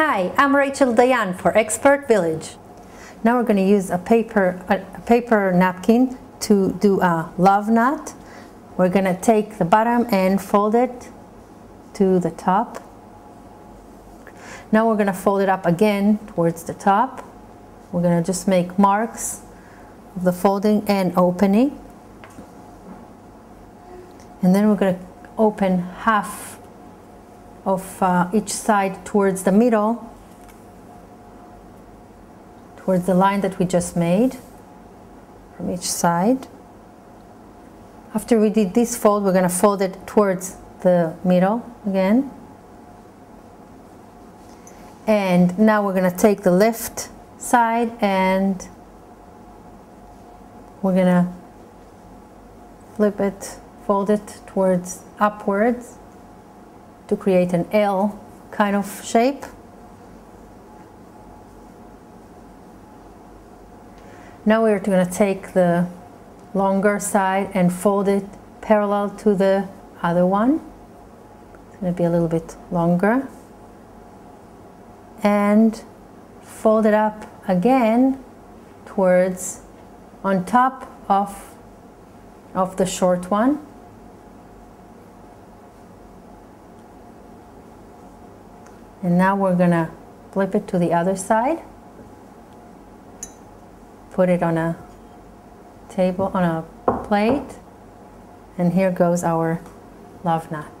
Hi, I'm Rachel Dayan for Expert Village. Now we're going to use a paper napkin to do a love knot. We're going to take the bottom and fold it to the top. Now we're going to fold it up again towards the top. We're going to just make marks of the folding and opening. And then we're going to open half of each side towards the middle, towards the line that we just made from each side. After we did this fold, we're going to fold it towards the middle again. And now we're going to take the left side and we're going to flip it, fold it towards upwards to create an L kind of shape. Now we're going to take the longer side and fold it parallel to the other one. It's going to be a little bit longer. And fold it up again towards on top of the short one. And now we're going to flip it to the other side. Put it on a table, on a plate, and here goes our love knot.